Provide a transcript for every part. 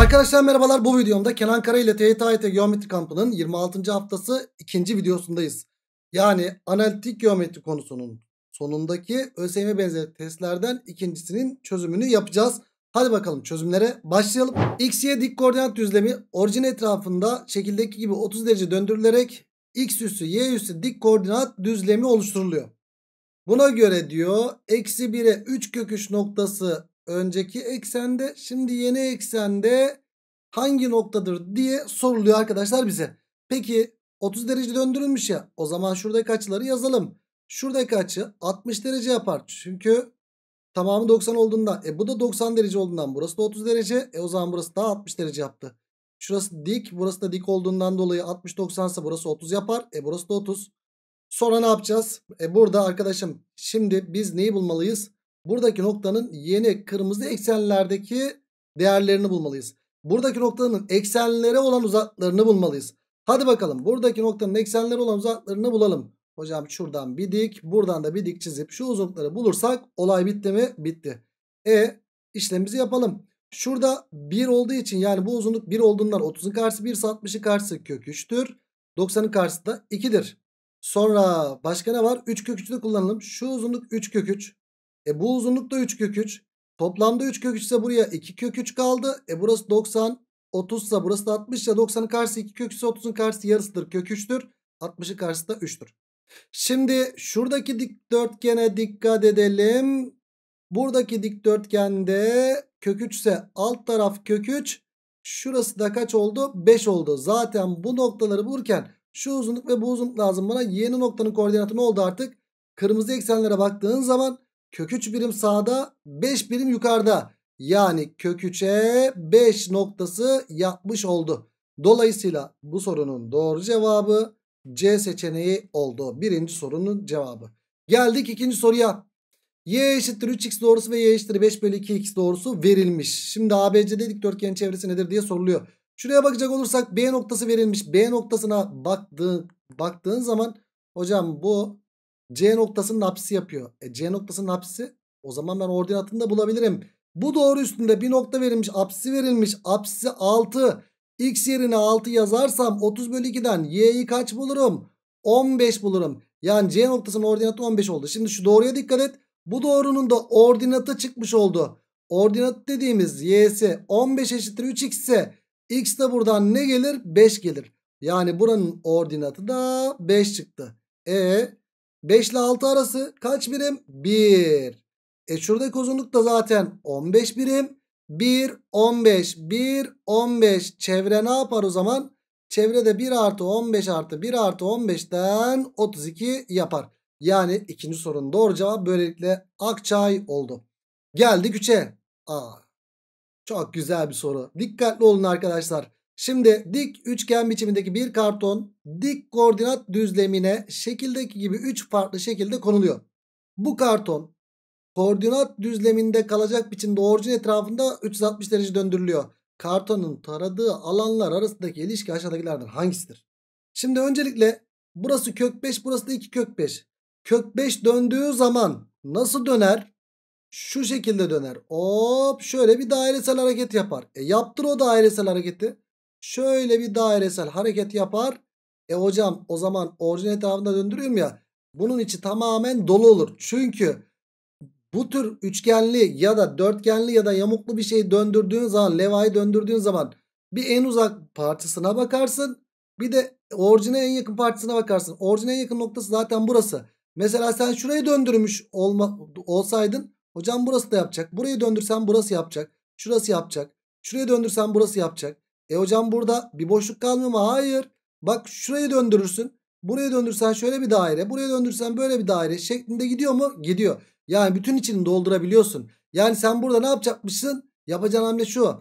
Arkadaşlar merhabalar, bu videomda Kenan Kara ile TYT Geometri Kampı'nın 26. haftası 2. videosundayız. Yani analitik geometri konusunun sonundaki ÖSYM benzeri testlerden ikincisinin çözümünü yapacağız. Hadi bakalım çözümlere başlayalım. X-Y dik koordinat düzlemi orijin etrafında şekildeki gibi 30 derece döndürülerek X üssü Y üssü dik koordinat düzlemi oluşturuluyor. Buna göre diyor -1'e 3 kök 3 noktası önceki eksende, şimdi yeni eksende hangi noktadır diye soruluyor arkadaşlar bize. Peki 30 derece döndürülmüş ya, o zaman şuradaki açıları yazalım. Şuradaki açı 60 derece yapar çünkü tamamı 90 olduğundan, bu da 90 derece olduğundan burası da 30 derece, o zaman burası da 60 derece yaptı. Şurası dik, burası da dik olduğundan dolayı 60-90 ise burası 30 yapar, burası da 30. Sonra ne yapacağız? Burada arkadaşım şimdi biz neyi bulmalıyız? Buradaki noktanın yeni kırmızı eksenlerdeki değerlerini bulmalıyız. Buradaki noktanın eksenlere olan uzaklarını bulmalıyız. Hadi bakalım buradaki noktanın eksenlere olan uzaklarını bulalım. Hocam şuradan bir dik, buradan da bir dik çizip şu uzunlukları bulursak olay bitti mi? Bitti. İşlemimizi yapalım. Şurada 1 olduğu için, yani bu uzunluk 1 olduğundan 30'un karşısı 1, 60'ın karşısı kök 3'tür. 90'ın karşısı da 2'dir. Sonra başka ne var? 3 kök 3'ü de kullanalım. Şu uzunluk 3 kök 3. Bu uzunluk da 3 kök 3. Toplamda 3 kök 3 ise buraya 2 kök 3 kaldı. Burası 90, 30 ise burası da 60 ise 90'ın karşısı 2 kök 3 ise 30'un karşısı yarısıdır, kök 3'tür. 60'ın karşısı da 3'tür. Şimdi şuradaki dikdörtgene dikkat edelim. Buradaki dikdörtgende kök 3 ise alt taraf kök 3. Şurası da kaç oldu? 5 oldu. Zaten bu noktaları bulurken şu uzunluk ve bu uzunluk lazım bana. Yeni noktanın koordinatı ne oldu artık? Kırmızı eksenlere baktığın zaman kök 3 birim sağda, 5 birim yukarıda. Yani kök 3'e 5 noktası yapmış oldu. Dolayısıyla bu sorunun doğru cevabı C seçeneği oldu. Birinci sorunun cevabı. Geldik ikinci soruya. Y eşittir 3x doğrusu ve y eşittir 5/2x doğrusu verilmiş. Şimdi ABCD dikdörtgenin çevresi nedir diye soruluyor. Şuraya bakacak olursak B noktası verilmiş. B noktasına baktığın zaman hocam bu C noktasının apsisi yapıyor. C noktasının apsisi, o zaman ben ordinatını da bulabilirim. Bu doğru üstünde bir nokta verilmiş. Apsisi verilmiş. Apsisi 6. X yerine 6 yazarsam 30/2'den y'yi kaç bulurum? 15 bulurum. Yani C noktasının ordinatı 15 oldu. Şimdi şu doğruya dikkat et. Bu doğrunun da ordinatı çıkmış oldu. Ordinat dediğimiz y'si 15 eşittir 3x ise x de buradan ne gelir? 5 gelir. Yani buranın ordinatı da 5 çıktı. 5 ile 6 arası kaç birim? 1. Şuradaki uzunluk da zaten 15 birim. 1, 15. 1, 15. Çevre ne yapar o zaman? Çevrede 1 artı 15 artı 1 artı 15'ten 32 yapar. Yani ikinci sorunun doğru cevabı böylelikle Akçay oldu. Geldik 3'e. Çok güzel bir soru. Dikkatli olun arkadaşlar. Şimdi dik üçgen biçimindeki bir karton dik koordinat düzlemine şekildeki gibi 3 farklı şekilde konuluyor. Bu karton koordinat düzleminde kalacak biçimde orijin etrafında 360 derece döndürülüyor. Kartonun taradığı alanlar arasındaki ilişki aşağıdakilerden hangisidir? Şimdi öncelikle burası kök 5, burası da 2 kök 5. Kök 5 döndüğü zaman nasıl döner? Şu şekilde döner. Hop, şöyle bir dairesel hareket yapar. Yaptır o dairesel hareketi. Şöyle bir dairesel hareket yapar. Hocam o zaman orijin etrafında döndürüyorum ya. Bunun içi tamamen dolu olur. Çünkü bu tür üçgenli ya da dörtgenli ya da yamuklu bir şeyi döndürdüğün zaman, levhayı döndürdüğün zaman bir en uzak parçasına bakarsın. Bir de orijine en yakın parçasına bakarsın. Orijine en yakın noktası zaten burası. Mesela sen şurayı döndürmüş olsaydın hocam burası da yapacak. Burayı döndürsen burası yapacak. Şurası yapacak. Şurayı döndürsen burası yapacak. Hocam burada bir boşluk kalmıyor mu? Hayır. Bak şurayı döndürürsün. Buraya döndürsen şöyle bir daire. Buraya döndürsen böyle bir daire şeklinde gidiyor mu? Gidiyor. Yani bütün içini doldurabiliyorsun. Yani sen burada ne yapacakmışsın? Yapacağın hamle şu.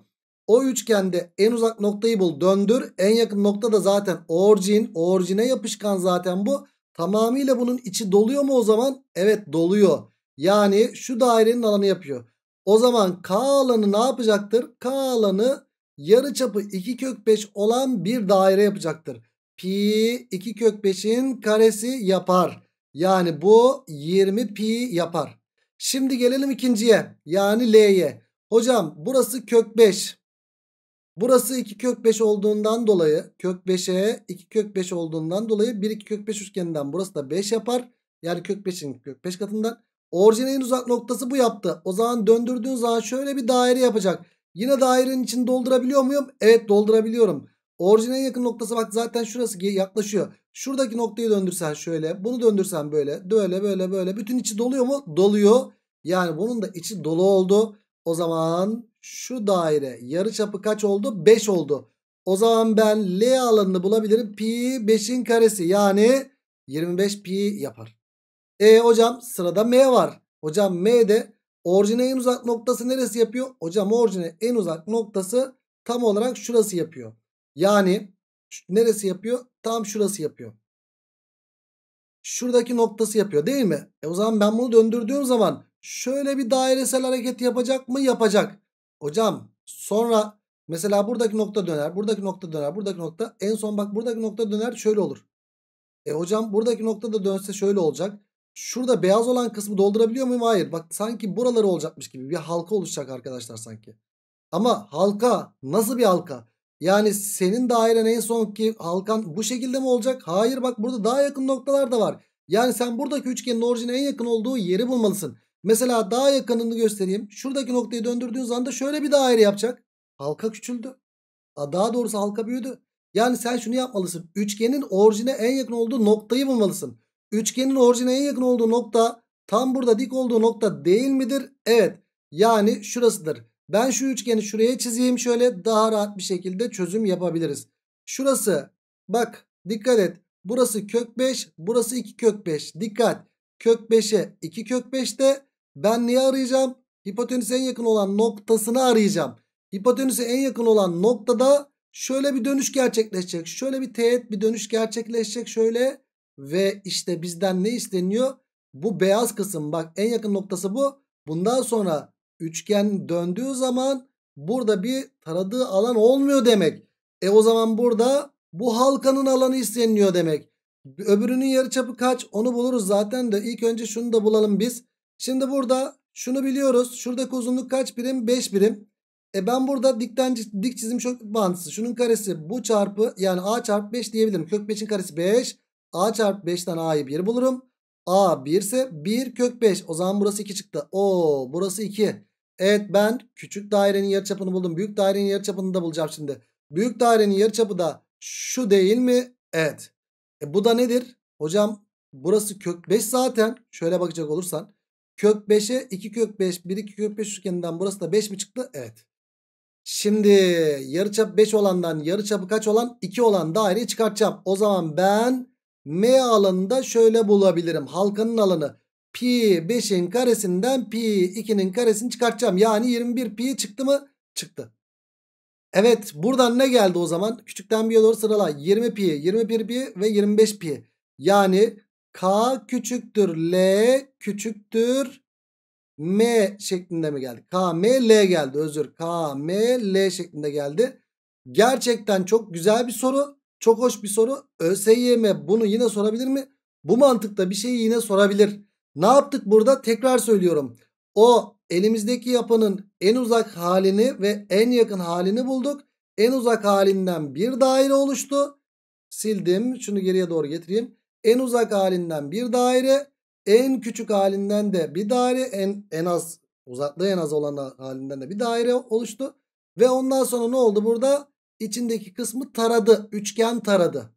O üçgende en uzak noktayı bul, döndür. En yakın nokta da zaten orijin. Orijine yapışkan zaten bu. Tamamıyla bunun içi doluyor mu o zaman? Evet, doluyor. Yani şu dairenin alanı yapıyor. O zaman K alanı ne yapacaktır? K alanı yarıçapı 2 kök 5 olan bir daire yapacaktır. Pi 2 kök 5'in karesi yapar. Yani bu 20 pi yapar. Şimdi gelelim ikinciye, yani L'ye. Hocam burası kök 5. Burası 2 kök 5 olduğundan dolayı kök 5'e 2 kök 5 olduğundan dolayı 1 2 kök 5 üçgeninden burası da 5 yapar. Yani kök 5'in kök 5 katından. Orijine en uzak noktası bu yaptı. O zaman döndürdüğün zaman şöyle bir daire yapacak. Yine dairenin içini doldurabiliyor muyum? Evet, doldurabiliyorum. Orijine en yakın noktası bak zaten şurası yaklaşıyor. Şuradaki noktayı döndürsen şöyle. Bunu döndürsen böyle. Böyle böyle böyle. Bütün içi doluyor mu? Doluyor. Yani bunun da içi dolu oldu. O zaman şu daire yarıçapı kaç oldu? 5 oldu. O zaman ben L alanını bulabilirim. Pi 5'in karesi yani 25 pi yapar. Hocam sırada M var. Hocam M'de orijine en uzak noktası neresi yapıyor? Hocam orijine en uzak noktası tam olarak şurası yapıyor. Yani neresi yapıyor? Tam şurası yapıyor. Şuradaki noktası yapıyor değil mi? O zaman ben bunu döndürdüğüm zaman şöyle bir dairesel hareket yapacak mı? Yapacak. Hocam sonra mesela buradaki nokta döner. Buradaki nokta döner. Buradaki nokta. En son bak buradaki nokta döner şöyle olur. Hocam buradaki nokta da dönse şöyle olacak. Şurada beyaz olan kısmı doldurabiliyor muyum? Hayır. Bak sanki buraları olacakmış gibi bir halka oluşacak arkadaşlar sanki. Ama halka nasıl bir halka? Yani senin dairen en sonki halkan bu şekilde mi olacak? Hayır, bak burada daha yakın noktalar da var. Yani sen buradaki üçgenin orijine en yakın olduğu yeri bulmalısın. Mesela daha yakınını göstereyim. Şuradaki noktayı döndürdüğün zaman da şöyle bir daire yapacak. Halka küçüldü. Daha doğrusu halka büyüdü. Yani sen şunu yapmalısın. Üçgenin orijine en yakın olduğu noktayı bulmalısın. Üçgenin orijine en yakın olduğu nokta tam burada dik olduğu nokta değil midir? Evet. Yani şurasıdır. Ben şu üçgeni şuraya çizeyim. Şöyle daha rahat bir şekilde çözüm yapabiliriz. Şurası. Bak dikkat et. Burası kök 5. Burası 2 kök 5. Dikkat. Kök 5'e 2 kök 5'te ben neyi arayacağım? Hipotenüse en yakın olan noktasını arayacağım. Hipotenüse en yakın olan noktada şöyle bir dönüş gerçekleşecek. Şöyle bir teğet bir dönüş gerçekleşecek. Şöyle. Ve işte bizden ne isteniyor? Bu beyaz kısım, bak en yakın noktası bu. Bundan sonra üçgen döndüğü zaman burada bir taradığı alan olmuyor demek. O zaman burada bu halkanın alanı isteniyor demek. Öbürünün yarıçapı kaç? Onu buluruz zaten de ilk önce şunu da bulalım biz. Şimdi burada şunu biliyoruz. Şuradaki uzunluk kaç birim? 5 birim. Ben burada dik çizim şok bağıntısı. Şunun karesi bu çarpı yani a çarpı 5 diyebilirim. Kök 5'in karesi 5. A çarpı 5'ten a'yı 1 bulurum. A 1 ise 1 kök 5. O zaman burası 2 çıktı. Oo, burası 2. Evet, ben küçük dairenin yarıçapını buldum. Büyük dairenin yarıçapını da bulacağım şimdi. Büyük dairenin yarıçapı da şu değil mi? Evet. Bu da nedir? Hocam burası kök 5 zaten. Şöyle bakacak olursan. Kök 5'e 2 kök 5. 1 2 kök 5 üçgeninden burası da 5 mi çıktı? Evet. Şimdi yarıçap 5 olandan yarıçapı kaç olan? 2 olan daireyi çıkartacağım. O zaman ben M alanında şöyle bulabilirim. Halkanın alanı pi 5'in karesinden pi 2'nin karesini çıkartacağım. Yani 21 pi çıktı mı? Çıktı. Evet, buradan ne geldi o zaman? Küçükten büyüğe doğru sırala. 20 pi, 21 pi ve 25 pi. Yani K küçüktür L küçüktür M şeklinde mi geldi? K M L geldi. Özür. K M L şeklinde geldi. Gerçekten çok güzel bir soru. Çok hoş bir soru. ÖSYM bunu yine sorabilir mi? Bu mantıkta bir şeyi yine sorabilir. Ne yaptık burada? Tekrar söylüyorum. O elimizdeki yapının en uzak halini ve en yakın halini bulduk. En uzak halinden bir daire oluştu. Sildim. Şunu geriye doğru getireyim. En uzak halinden bir daire. En küçük halinden de bir daire. En az uzaklığı en az olan halinden de bir daire oluştu. Ve ondan sonra ne oldu burada? İçindeki kısmı taradı. Üçgen taradı.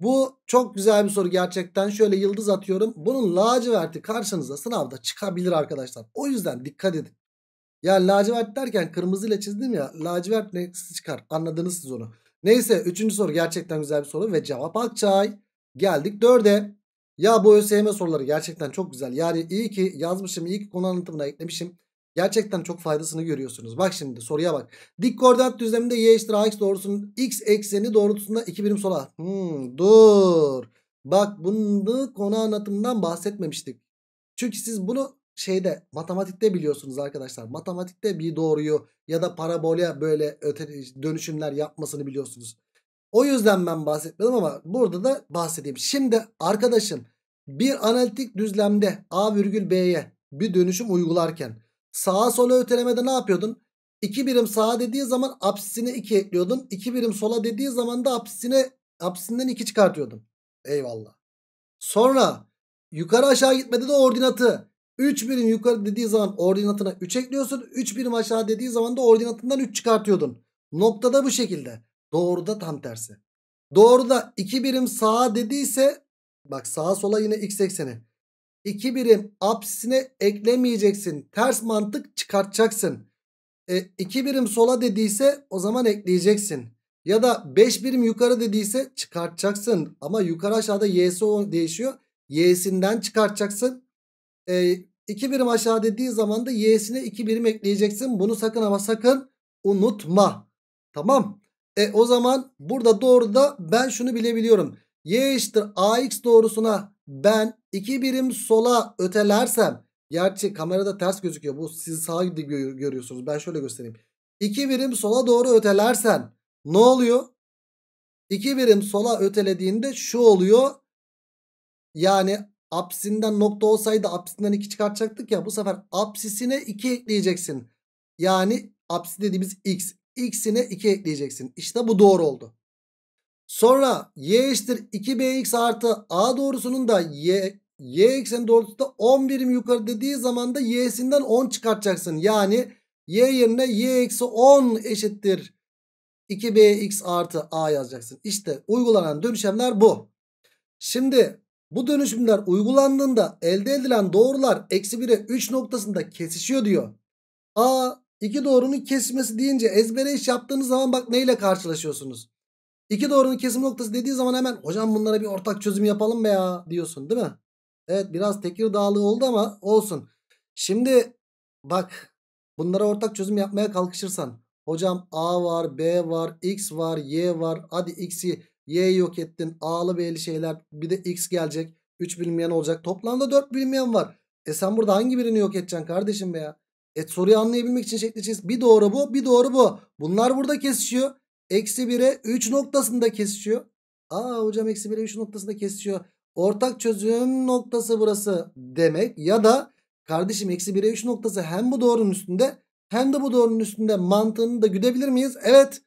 Bu çok güzel bir soru gerçekten. Şöyle yıldız atıyorum. Bunun laciverti karşınıza sınavda çıkabilir arkadaşlar. O yüzden dikkat edin. Yani lacivert derken kırmızıyla çizdim ya. Lacivert neyse çıkar. Anladınız siz onu. Neyse 3. soru gerçekten güzel bir soru. Ve cevap Akçay. Geldik 4'e. Ya bu ÖSYM soruları gerçekten çok güzel. Yani iyi ki yazmışım. İyi ki konu anlatımına eklemişim. Gerçekten çok faydasını görüyorsunuz. Bak şimdi soruya bak. Dik koordinat düzleminde y eşittir ax doğrusunun x ekseni doğrultusunda 2 birim sola. Dur. Bak bunu konu anlatımından bahsetmemiştik. Çünkü siz bunu matematikte biliyorsunuz arkadaşlar. Matematikte bir doğruyu ya da parabola böyle dönüşümler yapmasını biliyorsunuz. O yüzden ben bahsetmedim ama burada da bahsedeyim. Şimdi arkadaşım bir analitik düzlemde a virgül b'ye bir dönüşüm uygularken sağa sola ötelemede ne yapıyordun? 2 birim sağa dediği zaman apsisine 2 ekliyordun. 2 birim sola dediği zaman da apsisinden 2 çıkartıyordun. Eyvallah. Sonra yukarı aşağı gitmede de ordinatı. 3 birim yukarı dediği zaman ordinatına 3 ekliyorsun. 3 birim aşağı dediği zaman da ordinatından 3 çıkartıyordun. Noktada bu şekilde. Doğruda tam tersi. Doğruda 2 birim sağa dediyse bak sağa sola yine x ekseni. 2 birim apsisine eklemeyeceksin. Ters mantık çıkartacaksın. 2 birim sola dediyse o zaman ekleyeceksin. Ya da 5 birim yukarı dediyse çıkartacaksın. Ama yukarı aşağıda y'si değişiyor. Y'sinden çıkartacaksın. 2 birim aşağı dediği zaman da y'sine 2 birim ekleyeceksin. Bunu sakın ama sakın unutma. Tamam. O zaman burada doğruda ben şunu bilebiliyorum. Y eşittir ax doğrusuna ben 2 birim sola ötelersem. Gerçi kamerada ters gözüküyor. Bu siz sağa görüyorsunuz. Ben şöyle göstereyim. 2 birim sola doğru ötelersen ne oluyor? 2 birim sola ötelediğinde şu oluyor. Yani apsisinden nokta olsaydı apsisinden 2 çıkartacaktık ya. Bu sefer apsisine 2 ekleyeceksin. Yani apsis dediğimiz x. X'ine 2 ekleyeceksin. İşte bu doğru oldu. Sonra y eşittir 2bx artı a doğrusunun da y ekseni doğrultusunda 10 birim yukarı dediği zaman da y'sinden 10 çıkartacaksın. Yani y yerine y eksi 10 eşittir 2bx artı a yazacaksın. İşte uygulanan dönüşümler bu. Şimdi bu dönüşümler uygulandığında elde edilen doğrular eksi 1'e 3 noktasında kesişiyor diyor. A İki doğrunun kesişmesi deyince ezbere iş yaptığınız zaman bak neyle karşılaşıyorsunuz? İki doğrunun kesim noktası dediği zaman hemen hocam bunlara bir ortak çözüm yapalım be ya diyorsun değil mi? Evet biraz Tekirdağlı oldu ama olsun. Şimdi bak bunlara ortak çözüm yapmaya kalkışırsan hocam A var, B var, X var, Y var. Hadi X'i Y'yi yok ettin. A'lı B'li şeyler bir de X gelecek. 3 bilinmeyen olacak. Toplamda 4 bilinmeyen var. Sen burada hangi birini yok edeceksin kardeşim be ya? Soruyu anlayabilmek için şekli çiz. Bir doğru bu, bir doğru bu. Bunlar burada kesişiyor. Eksi 1'e 3 noktasında kesişiyor. Aa hocam eksi 1'e 3 noktasında kesişiyor. Ortak çözüm noktası burası demek. Ya da kardeşim eksi 1'e 3 noktası hem bu doğrunun üstünde hem de bu doğrunun üstünde mantığını da güdebilir miyiz? Evet.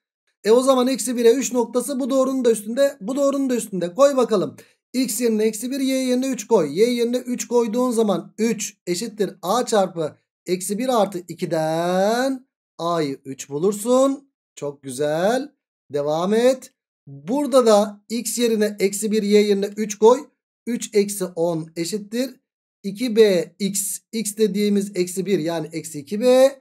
O zaman eksi 1'e 3 noktası bu doğrunun da üstünde, bu doğrunun da üstünde. Koy bakalım. X yerine eksi 1, Y yerine 3 koy. Y yerine 3 koyduğun zaman 3 eşittir A çarpı eksi 1 artı 2'den a'yı 3 bulursun. Çok güzel. Devam et. Burada da x yerine eksi 1 y yerine 3 koy. 3 eksi 10 eşittir 2bx. X dediğimiz eksi 1 yani eksi 2b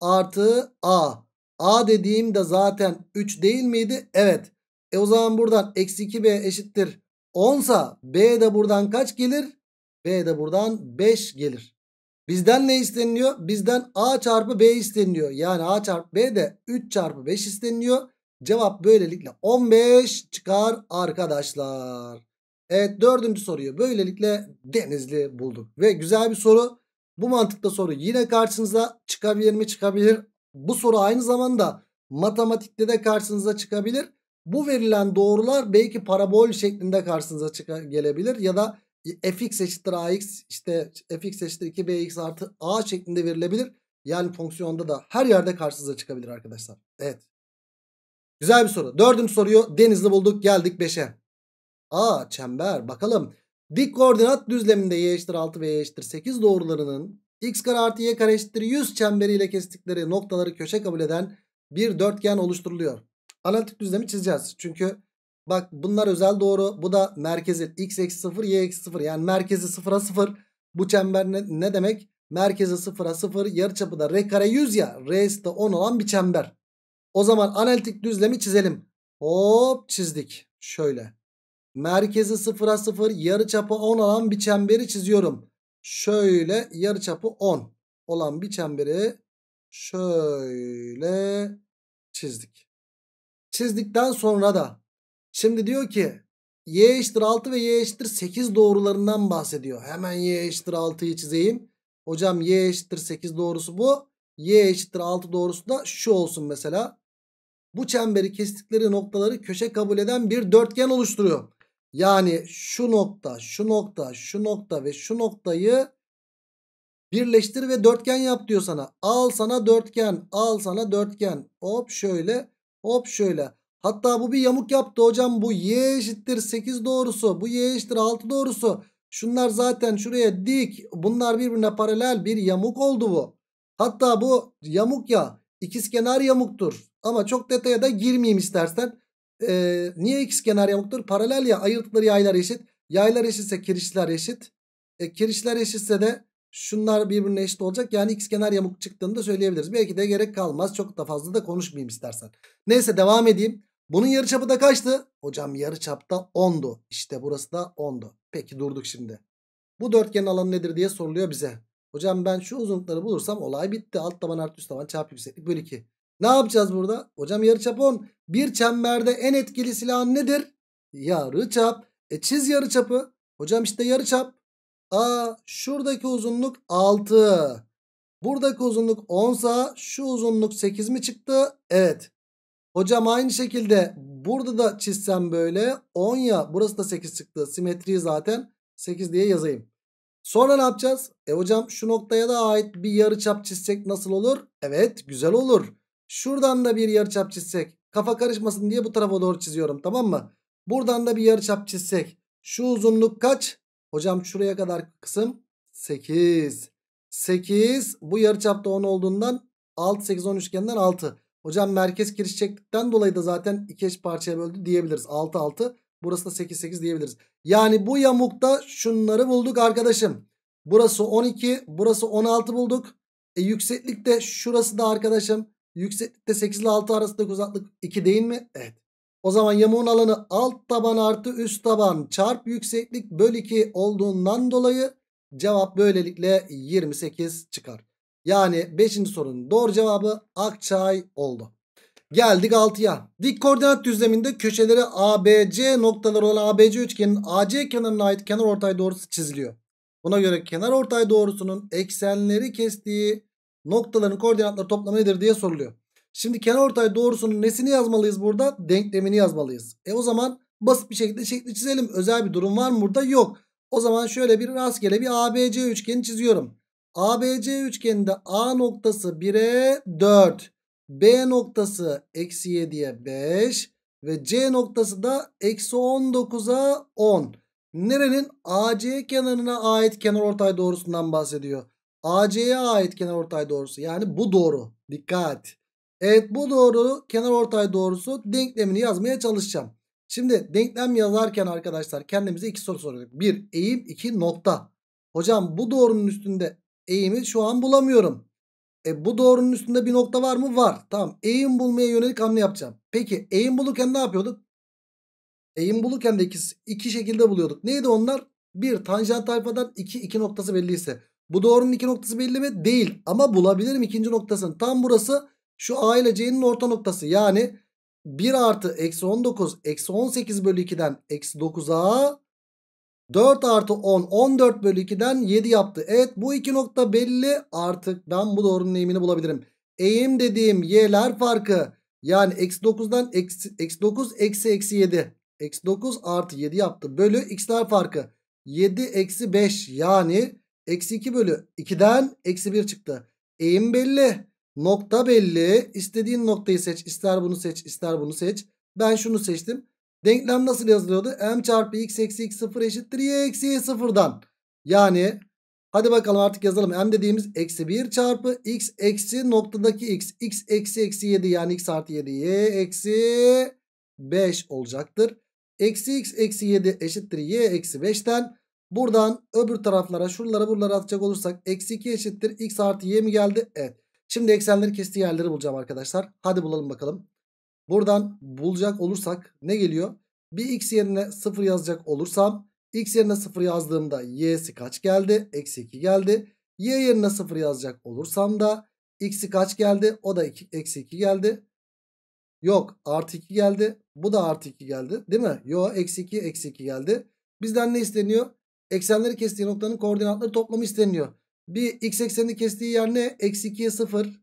artı a. A dediğim de zaten 3 değil miydi? Evet. O zaman buradan eksi 2b eşittir 10 sa b de buradan kaç gelir? B de buradan 5 gelir. Bizden ne isteniliyor? Bizden a çarpı b isteniliyor. Yani a çarpı b de 3 çarpı 5 isteniliyor. Cevap böylelikle 15 çıkar arkadaşlar. Evet dördüncü soruyu böylelikle Denizli bulduk. Ve güzel bir soru. Bu mantıkta soru yine karşınıza çıkabilir mi? Çıkabilir. Bu soru aynı zamanda matematikte de karşınıza çıkabilir. Bu verilen doğrular belki parabol şeklinde karşınıza gelebilir ya da fx eşittir ax işte fx eşittir 2bx artı a şeklinde verilebilir. Yani fonksiyonda da her yerde karşınıza çıkabilir arkadaşlar. Evet. Güzel bir soru. Dördüncü soruyu Denizli bulduk. Geldik 5'e. A çember. Bakalım. Dik koordinat düzleminde y eşittir 6 ve y eşittir 8 doğrularının x kare artı y kare eşittir 100 çemberiyle kestikleri noktaları köşe kabul eden bir dörtgen oluşturuluyor. Analitik düzlemi çizeceğiz. Çünkü bak bunlar özel doğru. Bu da merkezi x eksi 0 y eksi 0. Yani merkezi 0'a 0. Bu çember ne demek? Merkezi 0'a 0. Yarıçapı da r kare 100 ya. R'si de 10 olan bir çember. O zaman analitik düzlemi çizelim. Hop çizdik. Şöyle. Merkezi 0'a 0. Yarıçapı 10 olan bir çemberi çiziyorum. Şöyle yarıçapı 10 olan bir çemberi şöyle çizdik. Çizdikten sonra da şimdi diyor ki y eşittir 6 ve y eşittir 8 doğrularından bahsediyor. Hemen y eşittir 6'yı çizeyim. Hocam y eşittir 8 doğrusu bu. Y eşittir 6 doğrusu da şu olsun mesela. Bu çemberi kestikleri noktaları köşe kabul eden bir dörtgen oluşturuyor. Yani şu nokta, şu nokta, şu nokta ve şu noktayı Birleştir ve dörtgen yap diyor sana. Al sana dörtgen. Al sana dörtgen. Hop şöyle. Hop şöyle. Hatta bu bir yamuk yaptı hocam. Bu y eşittir 8 doğrusu. Bu y eşittir 6 doğrusu. Şunlar zaten şuraya dik. Bunlar birbirine paralel bir yamuk oldu bu. Hatta bu yamuk ya. İkizkenar yamuktur. Ama çok detaya da girmeyeyim istersen. Niye ikizkenar yamuktur? Paralel ya. Ayırtıkları yaylar eşit. Yaylar eşitse kirişler eşit. Kirişler eşitse de şunlar birbirine eşit olacak. Yani ikizkenar yamuk çıktığını da söyleyebiliriz. Belki de gerek kalmaz. Çok da fazla da konuşmayayım istersen. Neyse devam edeyim. Bunun yarıçapı da kaçtı? Hocam yarıçapta 10'du. İşte burası da 10'du. Peki durduk şimdi. Bu dörtgenin alanı nedir diye soruluyor bize. Hocam ben şu uzunlukları bulursam olay bitti. Alt taban artı üst taban çarpı yükseklik bölü 2. Ne yapacağız burada? Hocam yarıçap 10. Bir çemberde en etkili silahın nedir? Yarıçap. Çiz yarıçapı. Hocam işte yarıçap. Şuradaki uzunluk 6. Buradaki uzunluk 10 sa şu uzunluk 8 mi çıktı? Evet. Hocam aynı şekilde burada da çizsem böyle 10 ya. Burası da 8 çıktı. Simetri zaten 8 diye yazayım. Sonra ne yapacağız? Hocam şu noktaya da ait bir yarıçap çizsek nasıl olur? Evet güzel olur. Şuradan da bir yarıçap çizsek. Kafa karışmasın diye bu tarafa doğru çiziyorum, tamam mı? Buradan da bir yarıçap çizsek. Şu uzunluk kaç? Hocam şuraya kadar kısım 8. 8 bu yarıçapta 10 olduğundan 6 8 10 üçgeninden 6. Hocam merkez kiriş çektikten dolayı da zaten 2 eş parçaya böldü diyebiliriz. 6 6 burası da 8 8 diyebiliriz. Yani bu yamukta şunları bulduk arkadaşım. Burası 12 burası 16 bulduk. Yükseklikte şurası da arkadaşım. Yükseklikte 8 ile 6 arasındaki uzaklık 2 değil mi? Evet. O zaman yamuğun alanı alt taban artı üst taban çarpı yükseklik bölü 2 olduğundan dolayı cevap böylelikle 28 çıkar. Yani 5. sorunun doğru cevabı Akçay oldu. Geldik 6'ya. Dik koordinat düzleminde köşeleri ABC noktaları olan ABC üçgenin AC kenarına ait kenarortay doğrusu çiziliyor. Buna göre kenarortay doğrusunun eksenleri kestiği noktaların koordinatları toplamı nedir diye soruluyor. Şimdi kenarortay doğrusunun nesini yazmalıyız burada? Denklemini yazmalıyız. O zaman basit bir şekilde şekli çizelim. Özel bir durum var mı burada? Yok. O zaman şöyle bir rastgele bir ABC üçgeni çiziyorum. ABC üçgeninde A noktası 1'e 4. B noktası eksi 7'ye 5. Ve C noktası da eksi 19'a 10. Nerenin? AC kenarına ait kenarortay doğrusundan bahsediyor. AC'ye ait kenarortay doğrusu. Yani bu doğru. Dikkat. Evet bu doğru kenarortay doğrusu denklemini yazmaya çalışacağım. Şimdi denklem yazarken arkadaşlar kendimize iki soru soracak. Bir eğim, iki nokta. Hocam bu doğrunun üstünde eğimi şu an bulamıyorum. Bu doğrunun üstünde bir nokta var mı? Var. Tamam, eğim bulmaya yönelik hamle yapacağım. Peki eğim bulurken ne yapıyorduk? Eğim bulurken de iki şekilde buluyorduk. Neydi onlar? Bir tanjant alfadan iki noktası belliyse. Bu doğrunun iki noktası belli mi? Değil. Ama bulabilirim ikinci noktasını. Tam burası. Şu A ile C'nin orta noktası yani 1 artı eksi 19 eksi 18 bölü 2'den eksi 9'a 4 artı 10 14 bölü 2'den 7 yaptı. Evet bu iki nokta belli, artık ben bu doğrunun eğimini bulabilirim. Eğim dediğim y'ler farkı yani eksi 9'dan eksi 9 eksi 7 eksi 9 artı 7 yaptı bölü x'ler farkı 7 eksi 5 yani eksi 2 bölü 2'den eksi 1 çıktı. Eğim belli. Nokta belli. İstediğin noktayı seç. İster bunu seç, ister bunu seç. Ben şunu seçtim. Denklem nasıl yazılıyordu? M çarpı x eksi x 0 eşittir y eksi y 0'dan. Yani hadi bakalım artık yazalım. M dediğimiz eksi 1 çarpı x eksi noktadaki x. X eksi eksi 7 yani x artı 7 y eksi 5 olacaktır. Eksi x eksi 7 eşittir y eksi 5'ten. Buradan öbür taraflara şuralara buralara atacak olursak eksi 2 eşittir x artı y mi geldi? Evet. Şimdi eksenleri kestiği yerleri bulacağım arkadaşlar. Hadi bulalım bakalım. Buradan bulacak olursak ne geliyor? Bir x yerine 0 yazacak olursam x yerine 0 yazdığımda y'si kaç geldi? Eksi 2 geldi. Y yerine 0 yazacak olursam da x'i kaç geldi? O da eksi 2 geldi. Yok artı 2 geldi. Bu da artı 2 geldi değil mi? Yok eksi 2 eksi 2 geldi. Bizden ne isteniyor? Eksenleri kestiği noktanın koordinatları toplamı isteniyor. Bir x eksenini kestiği yer ne? Eksi 2'ye 0.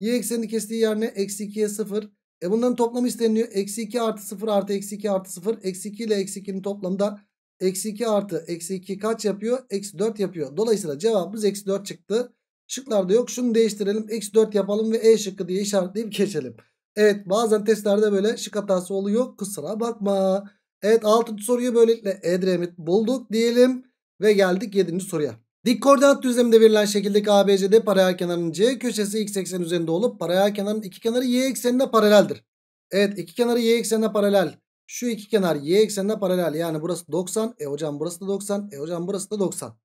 Y eksenini kestiği yer ne? Eksi 2'ye 0. Bunların toplamı isteniyor. Eksi 2 artı 0 artı eksi 2 artı 0. Eksi 2 ile eksi 2'nin toplamı da Eksi 2 artı eksi 2 kaç yapıyor? Eksi 4 yapıyor. Dolayısıyla cevabımız eksi 4 çıktı. Şıklarda yok. Şunu değiştirelim. Eksi 4 yapalım ve E şıkkı diye işaretleyip geçelim. Evet, bazen testlerde böyle şık hatası oluyor. Kusura bakma. Evet, 6. soruyu böylelikle Edremit bulduk diyelim. Ve geldik 7. soruya. Dik koordinat düzleminde verilen şekildeki ABC'de paralel kenarın C köşesi x eksen üzerinde olup paralel kenarın iki kenarı y eksenine paraleldir. Evet, iki kenarı y eksenine paralel. Şu iki kenar y eksenine paralel. Yani burası 90. Hocam burası da 90. Hocam burası da 90.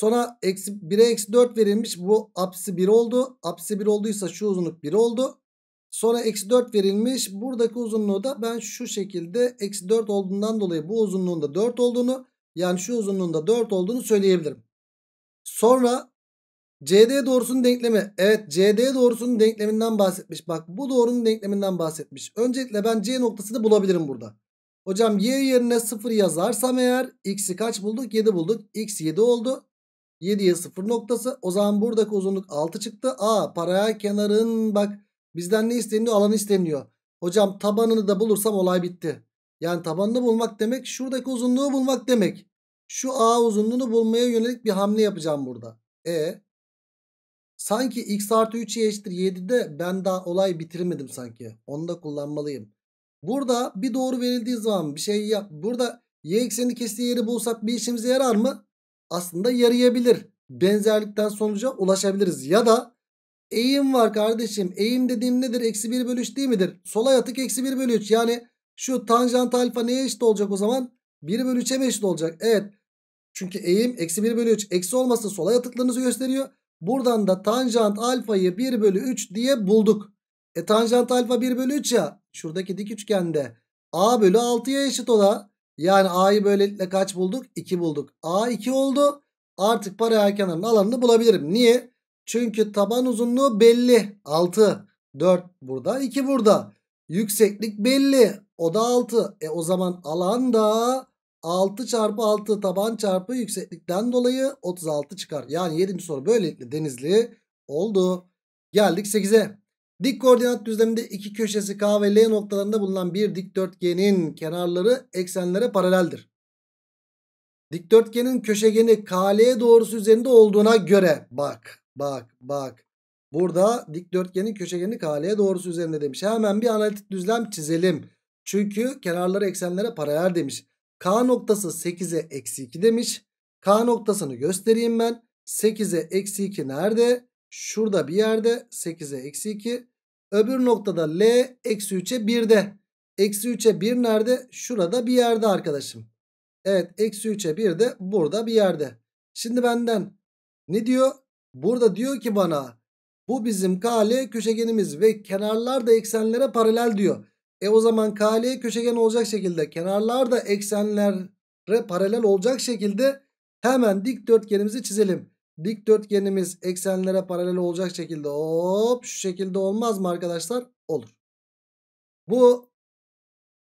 Sonra 1'e eksi 4 verilmiş. Bu apsisi 1 oldu. Apsisi 1 olduysa şu uzunluk 1 oldu. Sonra eksi 4 verilmiş. Buradaki uzunluğu da ben şu şekilde eksi 4 olduğundan dolayı bu uzunluğun da 4 olduğunu, yani şu uzunluğun da 4 olduğunu söyleyebilirim. Sonra CD doğrusunun denklemi. Evet, CD doğrusunun denkleminden bahsetmiş. Bak, bu doğrunun denkleminden bahsetmiş. Öncelikle ben C noktasını bulabilirim burada. Hocam y yerine 0 yazarsam eğer x'i kaç bulduk? 7 bulduk. X 7 oldu. 7'ye 0 noktası. O zaman buradaki uzunluk 6 çıktı. Aa, paralel kenarın bak bizden ne isteniyor? Alanı isteniyor. Hocam tabanını da bulursam olay bitti. Yani tabanını bulmak demek şuradaki uzunluğu bulmak demek. Şu A uzunluğunu bulmaya yönelik bir hamle yapacağım burada. Sanki x artı 3'ye eşittir 7'de ben daha olay bitirmedim sanki. Onu da kullanmalıyım. Burada bir doğru verildiği zaman bir şey yap. Burada y ekseni kestiği yeri bulsak bir işimize yarar mı? Aslında yarayabilir. Benzerlikten sonuca ulaşabiliriz. Ya da eğim var kardeşim. Eğim dediğim nedir? Eksi 1 bölü 3 değil midir? Sola yatık eksi 1 bölü 3. Yani şu tanjant alfa neye eşit olacak o zaman? 1 bölü 3'e mi eşit olacak? Evet. Çünkü eğim eksi 1 bölü 3. Eksi olması sola yatıklığınızı gösteriyor. Buradan da tanjant alfayı 1 bölü 3 diye bulduk. Tanjant alfa 1 bölü 3 ya. Şuradaki dik üçgende a bölü 6'ya eşit ola. Yani a'yı böylelikle kaç bulduk? 2 bulduk. A 2 oldu. Artık paralel kenarın alanını bulabilirim. Niye? Çünkü taban uzunluğu belli. 6. 4 burada. 2 burada. Yükseklik belli. O da 6. O zaman alan da 6 çarpı 6 taban çarpı yükseklikten dolayı 36 çıkar. Yani 7. soru böylelikle Denizli oldu. Geldik 8'e. Dik koordinat düzleminde iki köşesi K ve L noktalarında bulunan bir dikdörtgenin kenarları eksenlere paraleldir. Dikdörtgenin köşegeni KL doğrusu üzerinde olduğuna göre. Bak. Burada dikdörtgenin köşegeni KL doğrusu üzerinde demiş. Hemen bir analitik düzlem çizelim. Çünkü kenarları eksenlere paralel demiş. K noktası 8'e eksi 2 demiş. K noktasını göstereyim ben. 8'e eksi 2 nerede? Şurada bir yerde. 8'e eksi 2. Öbür noktada L eksi 3'e 1'de. Eksi 3'e 1 nerede? Şurada bir yerde arkadaşım. Evet, eksi 3'e 1'de burada bir yerde. Şimdi benden ne diyor? Burada diyor ki bana bu bizim KL köşegenimiz ve kenarlar da eksenlere paralel diyor. O zaman KL köşegen olacak şekilde, kenarlar da eksenlere paralel olacak şekilde hemen dikdörtgenimizi çizelim. Dikdörtgenimiz eksenlere paralel olacak şekilde hop şu şekilde olmaz mı arkadaşlar? Olur. Bu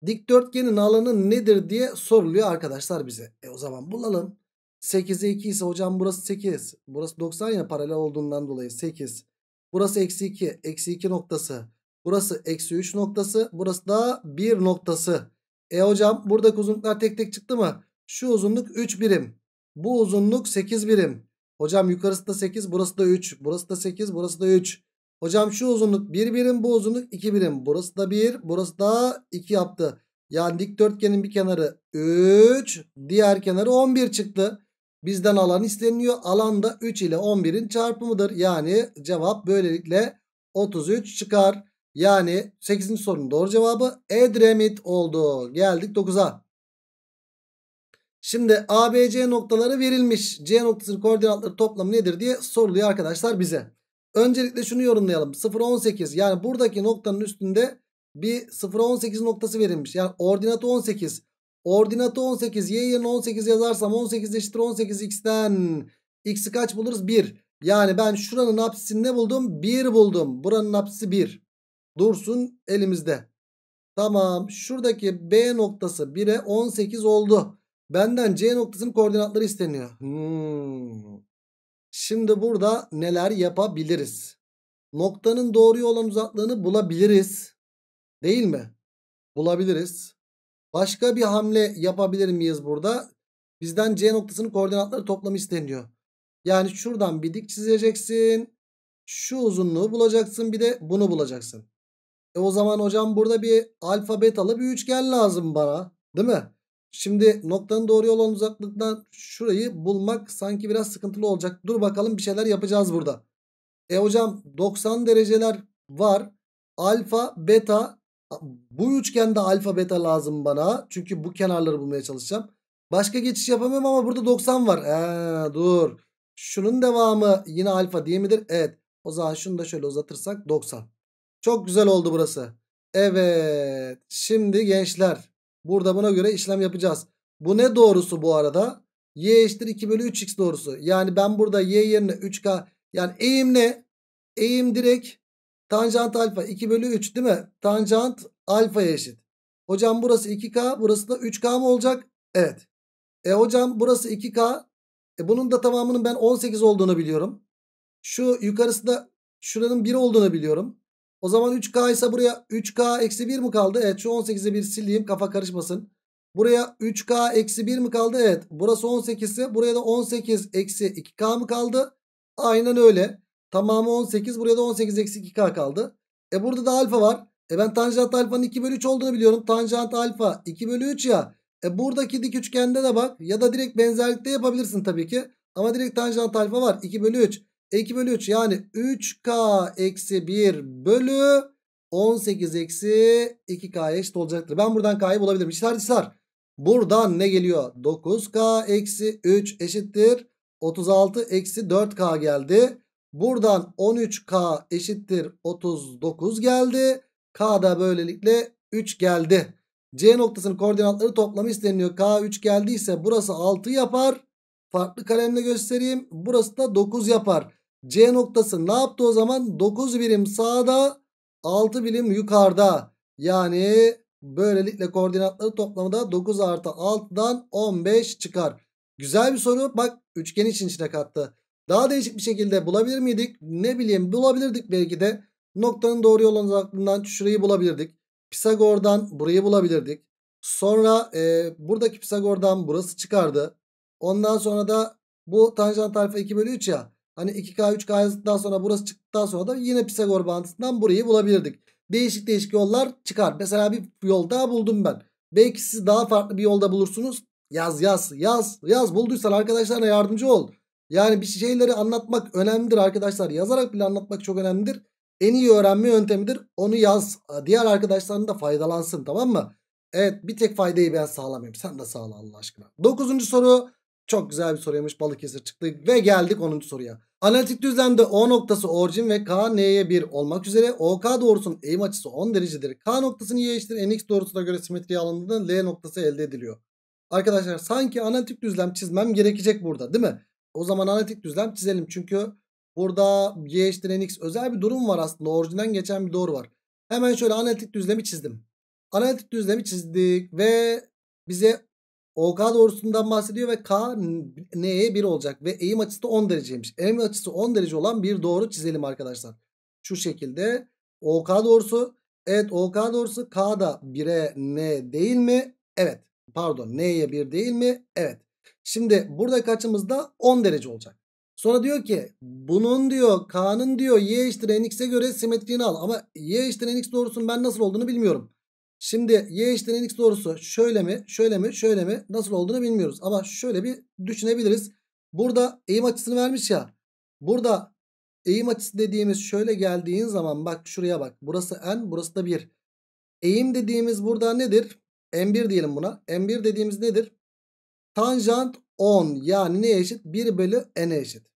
dikdörtgenin alanı nedir diye soruluyor arkadaşlar bize. O zaman bulalım. 8'e 2 ise hocam burası 8. Burası 90 ya, paralel olduğundan dolayı 8. Burası eksi 2. Eksi 2 noktası. Burası eksi 3 noktası. Burası da 1 noktası. Hocam buradaki uzunluklar tek tek çıktı mı? Şu uzunluk 3 birim. Bu uzunluk 8 birim. Hocam yukarısı da 8. Burası da 3. Burası da 8. Burası da 3. Hocam şu uzunluk 1 birim. Bu uzunluk 2 birim. Burası da 1. Burası da 2 yaptı. Yani dikdörtgenin bir kenarı 3. Diğer kenarı 11 çıktı. Bizden alan isteniyor. Alan da 3 ile 11'in çarpımıdır. Yani cevap böylelikle 33 çıkar. Yani 8. sorunun doğru cevabı Edremit oldu. Geldik 9'a. Şimdi ABC noktaları verilmiş. C noktasının koordinatları toplamı nedir diye soruluyor arkadaşlar bize. Öncelikle şunu yorumlayalım. 0,18 yani buradaki noktanın üstünde bir 0,18 noktası verilmiş. Yani ordinatı 18. Ordinatı 18. Y yerine 18 yazarsam 18 eşittir 18x'ten. X'i kaç buluruz? 1. Yani ben şuranın apsisini ne buldum? 1 buldum. Buranın apsisi 1. Dursun elimizde. Tamam. Şuradaki B noktası 1'e 18 oldu. Benden C noktasının koordinatları isteniyor. Şimdi burada neler yapabiliriz? Noktanın doğruya olan uzaklığını bulabiliriz. Değil mi? Bulabiliriz. Başka bir hamle yapabilir miyiz burada? Bizden C noktasının koordinatları toplamı isteniyor. Yani şuradan bir dik çizeceksin. Şu uzunluğu bulacaksın, bir de bunu bulacaksın. O zaman hocam burada bir alfa betalı bir üçgen lazım bana, değil mi? Şimdi noktanın doğru yol olan uzaklıktan şurayı bulmak sanki biraz sıkıntılı olacak. Dur bakalım, bir şeyler yapacağız burada. Hocam 90 dereceler var. Alfa beta, bu üçgende alfa beta lazım bana. Çünkü bu kenarları bulmaya çalışacağım. Başka geçiş yapamıyorum ama burada 90 var. Dur. Şunun devamı yine alfa değil midir? Evet. O zaman şunu da şöyle uzatırsak 90. Çok güzel oldu burası. Evet. Şimdi gençler, burada buna göre işlem yapacağız. Bu ne doğrusu bu arada? Y eşittir 2 bölü 3x doğrusu. Yani ben burada y yerine 3k, yani eğim ne? Eğim direkt tanjant alfa 2 bölü 3 değil mi? Tanjant alfaya eşit. Hocam burası 2k, burası da 3k mı olacak? Evet. Hocam burası 2k. Bunun da tamamının ben 18 olduğunu biliyorum. Şu yukarısı da şuranın 1 olduğunu biliyorum. O zaman 3K ise buraya 3K eksi 1 mi kaldı? Evet, şu 18'e 1 sileyim kafa karışmasın. Buraya 3K eksi 1 mi kaldı? Evet, burası 18 ise buraya da 18 eksi 2K mı kaldı? Aynen öyle. Tamamı 18, buraya da 18 eksi 2K kaldı. Burada da alfa var. Ben tanjant alfanın 2 bölü 3 olduğunu biliyorum. Tanjant alfa 2 bölü 3 ya. Buradaki dik üçgende de bak, ya da direkt benzerlikte yapabilirsin tabii ki. Ama direkt tanjant alfa var 2 bölü 3. 2 bölü 3 yani 3k eksi 1 bölü 18 eksi 2k eşit olacaktır. Ben buradan k'yı bulabilirim. İşler buradan ne geliyor? 9k eksi 3 eşittir 36 eksi 4k geldi. Buradan 13k eşittir 39 geldi. K da böylelikle 3 geldi. C noktasının koordinatları toplamı isteniyor. K 3 geldiyse burası 6 yapar. Farklı kalemle göstereyim. Burası da 9 yapar. C noktası ne yaptı o zaman? 9 birim sağda, 6 birim yukarıda. Yani böylelikle koordinatları toplamı da 9 artı 6'dan 15 çıkar. Güzel bir soru. Bak, üçgeni için içine kattı. Daha değişik bir şekilde bulabilir miydik? Ne bileyim, bulabilirdik belki de. Noktanın doğru yol olan uzaklığından şurayı bulabilirdik. Pisagor'dan burayı bulabilirdik. Sonra buradaki Pisagor'dan burası çıkardı. Ondan sonra da bu tanjant alfa 2 bölü 3 ya. Hani 2K 3K yazdıktan sonra, burası çıktıktan sonra da yine Pisagor bağıntısından burayı bulabilirdik. Değişik değişik yollar çıkar. Mesela bir yol daha buldum ben. Belki siz daha farklı bir yolda bulursunuz. Yaz. Bulduysan arkadaşlarına yardımcı ol. Yani bir şeyleri anlatmak önemlidir arkadaşlar. Yazarak bile anlatmak çok önemlidir. En iyi öğrenme yöntemidir. Onu yaz. Diğer arkadaşların da faydalansın, tamam mı? Evet, bir tek faydayı ben sağlamayayım. Sen de sağla Allah aşkına. 9. soru. Çok güzel bir soruymuş. Balıkesir çıktı ve geldik 10. soruya. Analitik düzlemde O noktası orijin ve K n'ye 1 olmak üzere OK doğrusunun eğim açısı 10 derecedir. K noktasının y eşittir nx doğrusuna göre simetriye alındığında L noktası elde ediliyor. Arkadaşlar sanki analitik düzlem çizmem gerekecek burada, değil mi? O zaman analitik düzlem çizelim. Çünkü burada y eşittir nx özel bir durum var aslında. Orijinden geçen bir doğru var. Hemen şöyle analitik düzlemi çizdim. Analitik düzlemi çizdik ve bize OK doğrusundan bahsediyor ve K n'ye 1 olacak ve eğim açısı da 10 dereceymiş. Eğim açısı 10 derece olan bir doğru çizelim arkadaşlar. Şu şekilde OK doğrusu. Evet, OK doğrusu K da 1'e n değil mi? Evet. Pardon, n'ye 1 değil mi? Evet. Şimdi buradaki açımızda 10 derece olacak. Sonra diyor ki bunun diyor K'nın diyor y eşittir nx'e göre simetriğini al. Ama y eşittir nx doğrusunun ben nasıl olduğunu bilmiyorum. Şimdi y eşittir nx doğrusu şöyle mi, şöyle mi, şöyle mi, nasıl olduğunu bilmiyoruz. Ama şöyle bir düşünebiliriz. Burada eğim açısını vermiş ya. Burada eğim açısı dediğimiz şöyle geldiğin zaman bak şuraya bak. Burası n, burası da 1. Eğim dediğimiz burada nedir? M1 diyelim buna. M1 dediğimiz nedir? Tanjant 10, yani neye eşit? 1 bölü n'e eşit.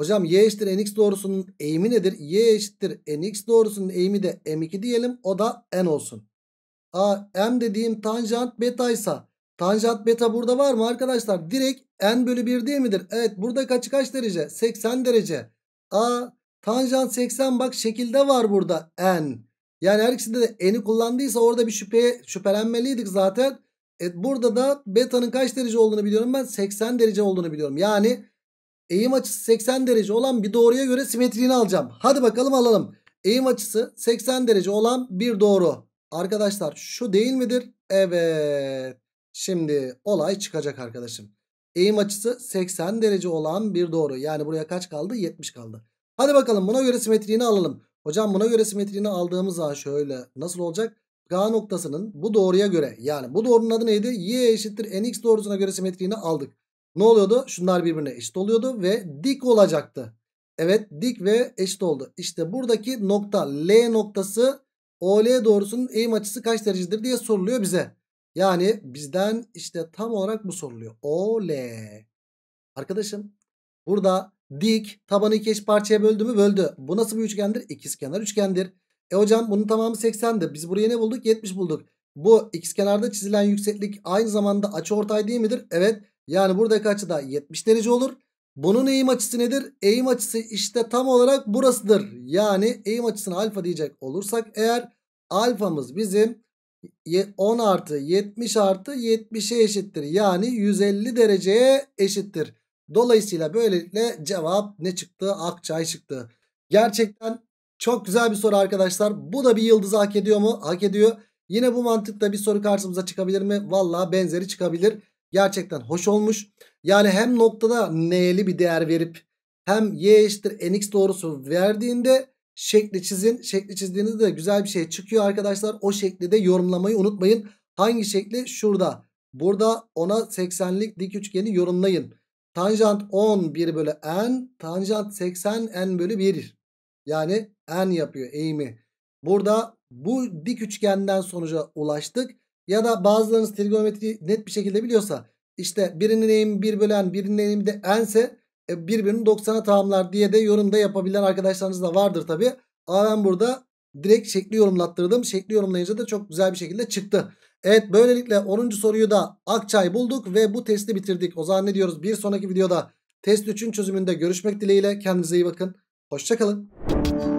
Hocam y eşittir nx doğrusunun eğimi nedir? Y eşittir nx doğrusunun eğimi de m2 diyelim. O da n olsun. M dediğim tanjant betaysa, tanjant beta burada var mı arkadaşlar? Direkt n bölü 1 değil midir? Evet, buradaki açı kaç derece? 80 derece. Tanjant 80, bak şekilde var burada n. Yani her ikisinde de n'i kullandıysa orada bir şüphelenmeliydik zaten. Evet, burada da beta'nın kaç derece olduğunu biliyorum ben. 80 derece olduğunu biliyorum. Yani eğim açısı 80 derece olan bir doğruya göre simetriğini alacağım. Hadi bakalım alalım. Eğim açısı 80 derece olan bir doğru. Arkadaşlar şu değil midir? Evet. Şimdi olay çıkacak arkadaşım. Eğim açısı 80 derece olan bir doğru. Yani buraya kaç kaldı? 70 kaldı. Hadi bakalım buna göre simetriğini alalım. Hocam buna göre simetriğini aldığımız zaman şöyle nasıl olacak? K noktasının bu doğruya göre, yani bu doğrunun adı neydi? Y eşittir NX doğrusuna göre simetriğini aldık. Ne oluyordu? Şunlar birbirine eşit oluyordu ve dik olacaktı. Evet, dik ve eşit oldu. İşte buradaki nokta L noktası, OL doğrusunun eğim açısı kaç derecedir diye soruluyor bize. Yani bizden işte tam olarak bu soruluyor. OL. Arkadaşım burada dik tabanı iki eş parçaya böldü mü? Böldü. Bu nasıl bir üçgendir? İkizkenar üçgendir. E hocam bunun tamamı 80'di. Biz buraya ne bulduk? 70 bulduk. Bu ikizkenarda çizilen yükseklik aynı zamanda açıortay değil midir? Evet. Yani buradaki açı da 70 derece olur. Bunun eğim açısı nedir? Eğim açısı işte tam olarak burasıdır. Yani eğim açısına alfa diyecek olursak eğer, alfamız bizim 10 artı 70 artı 70'e eşittir. Yani 150 dereceye eşittir. Dolayısıyla böylelikle cevap ne çıktı? Akçay çıktı. Gerçekten çok güzel bir soru arkadaşlar. Bu da bir yıldızı hak ediyor mu? Hak ediyor. Yine bu mantıkla bir soru karşımıza çıkabilir mi? Vallahi benzeri çıkabilir. Gerçekten hoş olmuş. Yani hem noktada n'li bir değer verip hem y eşittir nx doğrusu verdiğinde şekli çizin. Şekli çizdiğinizde de güzel bir şey çıkıyor arkadaşlar. O şekli de yorumlamayı unutmayın. Hangi şekli? Şurada. Burada ona 80'lik dik üçgeni yorumlayın. Tanjant 10 1 bölü n. Tanjant 80 n bölü 1. Yani n yapıyor eğimi. Burada bu dik üçgenden sonuca ulaştık. Ya da bazılarınız trigonometriyi net bir şekilde biliyorsa, işte birinin eğimi 1 bölü n, birinin eğimi de n ise birbirini 90'a tamamlar diye de yorumda yapabilen arkadaşlarınız da vardır tabi. Ama ben burada direkt şekli yorumlattırdım. Şekli yorumlayınca da çok güzel bir şekilde çıktı. Evet, böylelikle 10. soruyu da akçay bulduk ve bu testi bitirdik. O zaman ne diyoruz? Bir sonraki videoda test 3'ün çözümünde görüşmek dileğiyle. Kendinize iyi bakın. Hoşça kalın.